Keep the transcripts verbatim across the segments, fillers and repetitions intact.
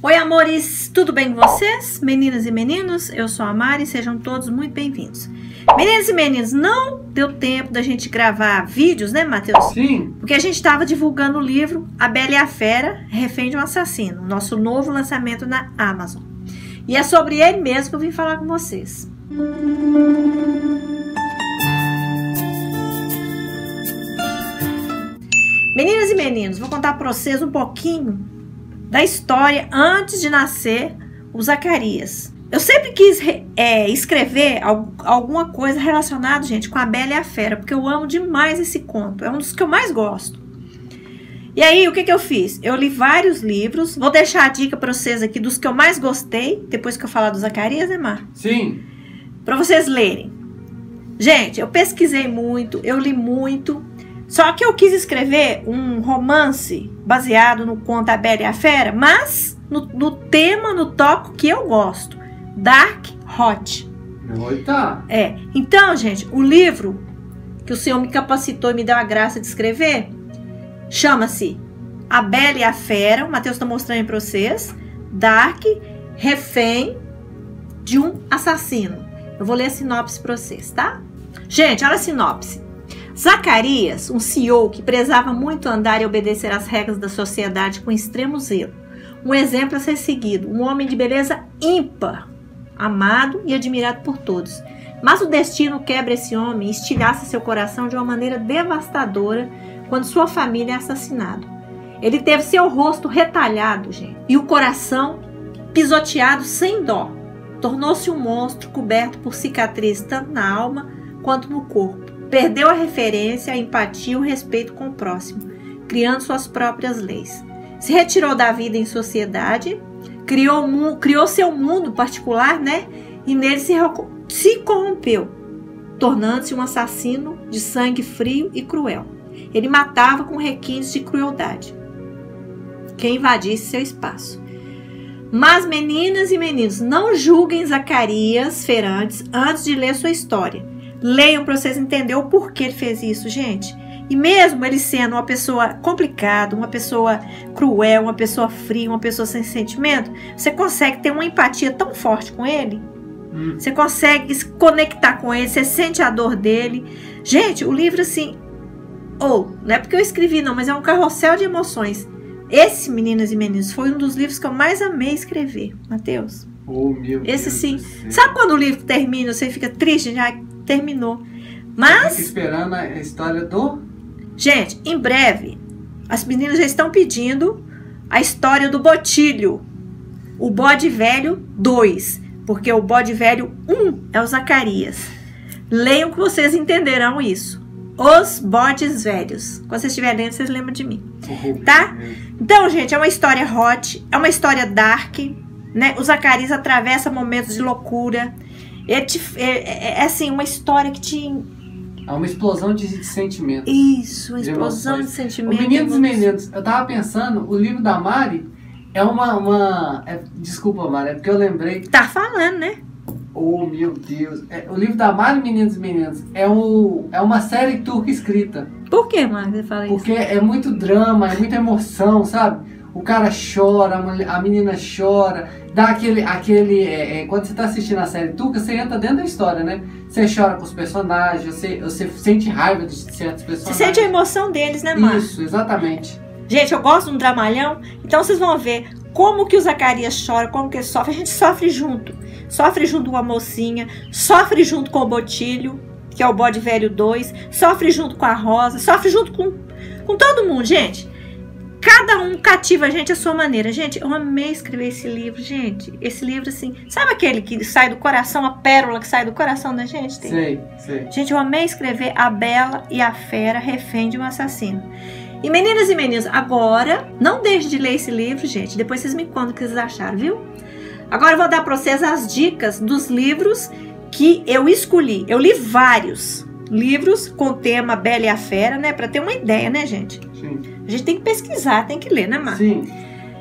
Oi amores, tudo bem com vocês? Meninas e meninos, eu sou a Mari, sejam todos muito bem-vindos. Meninas e meninos, não deu tempo da gente gravar vídeos, né Matheus? Sim. Porque a gente estava divulgando o livro A Bela e a Fera, Refém de um Assassino, nosso novo lançamento na Amazon. E é sobre ele mesmo que eu vim falar com vocês. Meninas e meninos, vou contar para vocês um pouquinho da história antes de nascer o Zacarias. Eu sempre quis é, escrever alguma coisa relacionada, gente, com a Bela e a Fera, porque eu amo demais esse conto, é um dos que eu mais gosto. E aí, o que que eu fiz? Eu li vários livros, vou deixar a dica para vocês aqui dos que eu mais gostei, depois que eu falar do Zacarias, né, Mar? Sim. Para vocês lerem. Gente, eu pesquisei muito, eu li muito, só que eu quis escrever um romance baseado no conto A Bela e a Fera, mas no, no tema, no tópico que eu gosto. Dark Hot. Oita. É. Então, gente, o livro que o senhor me capacitou e me deu a graça de escrever chama-se A Bela e a Fera, o Matheus está mostrando para vocês, Dark, Refém de um Assassino. Eu vou ler a sinopse para vocês, tá? Gente, olha a sinopse. Zacarias, um C E O que prezava muito andar e obedecer às regras da sociedade com extremo zelo. Um exemplo a ser seguido, um homem de beleza ímpar, amado e admirado por todos. Mas o destino quebra esse homem e estilhaça seu coração de uma maneira devastadora quando sua família é assassinada. Ele teve seu rosto retalhado, gente, e o coração pisoteado sem dó. Tornou-se um monstro coberto por cicatrizes tanto na alma quanto no corpo. Perdeu a referência, a empatia e o respeito com o próximo, criando suas próprias leis. Se retirou da vida em sociedade, criou, criou seu mundo particular, né? E nele se, se corrompeu, tornando-se um assassino de sangue frio e cruel. Ele matava com requintes de crueldade quem invadisse seu espaço. Mas, meninas e meninos, não julguem Zacarias Ferrantes antes de ler sua história. Leiam para vocês entenderem o porquê ele fez isso, gente. E mesmo ele sendo uma pessoa complicada, uma pessoa cruel, uma pessoa fria, uma pessoa sem sentimento, você consegue ter uma empatia tão forte com ele. Hum. Você consegue se conectar com ele, você sente a dor dele. Gente, o livro assim... Ou, oh, não é porque eu escrevi não, mas é um carrossel de emoções. Esse, meninas e meninos, foi um dos livros que eu mais amei escrever. Matheus. Oh, meu Deus. Esse sim. Sabe quando o livro termina, você fica triste, já... terminou, mas esperando a história do... Gente, em breve as meninas já estão pedindo a história do Botilho, o bode velho dois, porque o bode velho um é o Zacarias. Leiam que vocês entenderão isso, os bodes velhos. Quando vocês estiverem lendo, vocês lembram de mim, tá? Então, gente, é uma história hot, é uma história dark, né? O Zacarias atravessa momentos de loucura. É, é, é assim, uma história que te... É uma explosão de, de sentimentos. Isso, uma explosão de, de sentimentos. Meninos e meninos, eu tava pensando, o livro da Mari é uma... uma é, desculpa, Mari, é porque eu lembrei... Tá falando, né? Oh, meu Deus. É, o livro da Mari, meninos e meninas, é, um, é uma série turca escrita. Por que, Mari, você fala isso? Porque é muito drama, é muita emoção, sabe? O cara chora, a menina chora, dá aquele... aquele é, é, quando você está assistindo a série turca, você entra dentro da história, né? Você chora com os personagens, você, você sente raiva de certos personagens. Você sente a emoção deles, né, Márcio? Isso, exatamente. Gente, eu gosto de um dramalhão, então vocês vão ver como que o Zacarias chora, como que ele sofre. A gente sofre junto. Sofre junto com a mocinha, sofre junto com o Botilho, que é o bode velho dois, sofre junto com a Rosa, sofre junto com, com todo mundo, gente. Cada um cativa a gente à sua maneira. Gente, eu amei escrever esse livro, gente. Esse livro, assim... Sabe aquele que sai do coração, a pérola que sai do coração da gente? Tem? Sei, sei. Gente, eu amei escrever A Bela e a Fera, Refém de um Assassino. E meninas e meninos, agora... Não deixe de ler esse livro, gente. Depois vocês me contam o que vocês acharam, viu? Agora eu vou dar para vocês as dicas dos livros que eu escolhi. Eu li vários livros com o tema Bela e a Fera, né? Para ter uma ideia, né, gente? Sim. A gente tem que pesquisar, tem que ler, né, Marcos? Sim.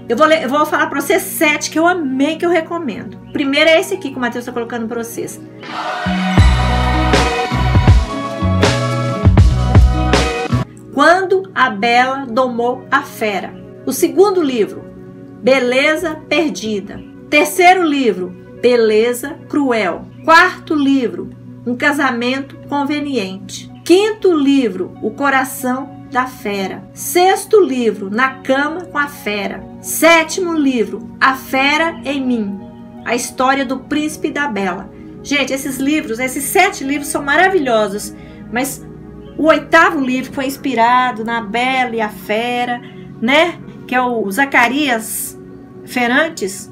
Eu vou, ler, eu vou falar pra vocês sete que eu amei, que eu recomendo. Primeiro é esse aqui que o Matheus tá colocando pra vocês. Quando a Bela Domou a Fera. O segundo livro, Beleza Perdida. Terceiro livro, Beleza Cruel. Quarto livro, Um Casamento Conveniente. Quinto livro, O Coração da Fera. Sexto livro, Na Cama com a Fera. Sétimo livro, A Fera em Mim. A História do Príncipe e da Bela. Gente, esses livros, esses sete livros são maravilhosos, mas o oitavo livro foi inspirado na Bela e a Fera, né? Que é o Zacarias Ferrantes,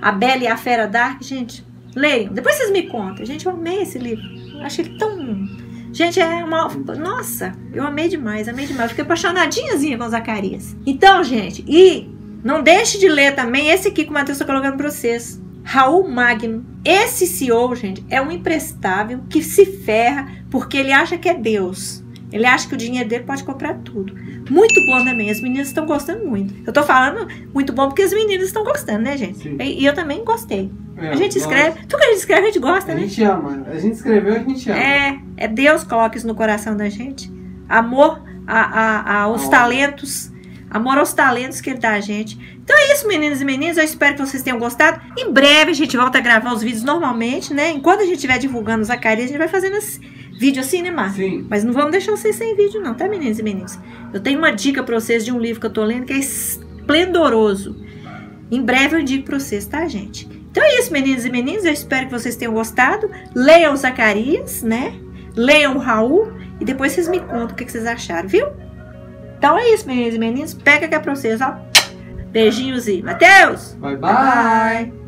A Bela e a Fera Dark. Gente, leiam. Depois vocês me contam. Gente, eu amei esse livro. Achei ele tão... Gente, é uma... Nossa, eu amei demais, amei demais. Fiquei apaixonadinhazinha com o Zacarias. Então, gente, e não deixe de ler também esse aqui que o Matheus está colocando para vocês. Raul Magno. Esse C E O, gente, é um imprestável que se ferra porque ele acha que é Deus. Ele acha que o dinheiro dele pode comprar tudo. Muito bom também. As meninas estão gostando muito. Eu tô falando muito bom porque as meninas estão gostando, né, gente? Sim. E eu também gostei. É, a gente escreve. Nós... Tudo que a gente escreve, a gente gosta, a né? A gente ama. A gente escreveu, a gente ama. É, é Deus coloca isso no coração da gente. Amor a, a, a, aos amor. talentos. Amor aos talentos que ele dá a gente. Então é isso, meninas e meninas. Eu espero que vocês tenham gostado. Em breve a gente volta a gravar os vídeos normalmente, né? Enquanto a gente estiver divulgando os Zacarias, a gente vai fazendo assim. Vídeo assim, né, Marcos? Sim. Mas não vamos deixar vocês sem vídeo não, tá, meninas e meninos? Eu tenho uma dica pra vocês de um livro que eu tô lendo que é esplendoroso. Em breve eu digo pra vocês, tá, gente? Então é isso, meninas e meninos. Eu espero que vocês tenham gostado. Leiam o Zacarias, né? Leiam o Raul. E depois vocês me contam o que vocês acharam, viu? Então é isso, meninas e meninos. Pega aqui pra vocês, ó. Beijinhos e... Matheus! Bye, bye! Bye, bye.